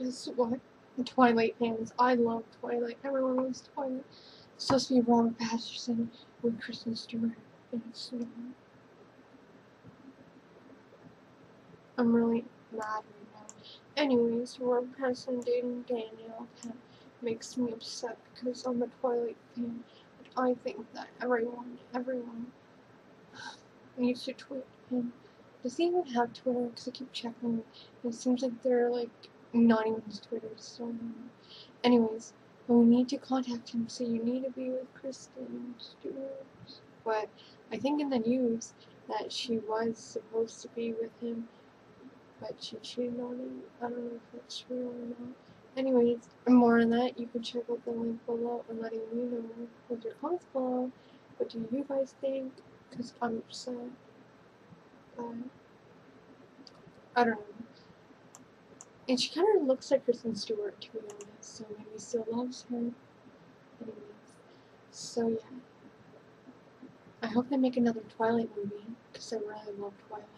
is what Twilight fans. I love Twilight. Everyone loves Twilight. It's supposed to be Rob Pattinson with Kristen Stewart, and it's not. I'm really mad right now. Anyways, Rob Pattinson dating Danielle Penn makes me upset because I'm a Twilight fan, but I think that everyone needs to tweet him. Does he even have Twitter? Because I keep checking and it seems like they're like not even his Twitter, so anyways, we need to contact him, so you need to be with Kristen Stewart. But I think in the news that she was supposed to be with him, but she cheated on him. I don't know if that's real or not. Anyways, more on that, you can check out the link below and letting me know with your comments below. What do you guys think? Because I'm upset. I don't know. And she kind of looks like Kristen Stewart, to be honest, so maybe he still loves her. Anyways, so yeah. I hope they make another Twilight movie, because I really love Twilight.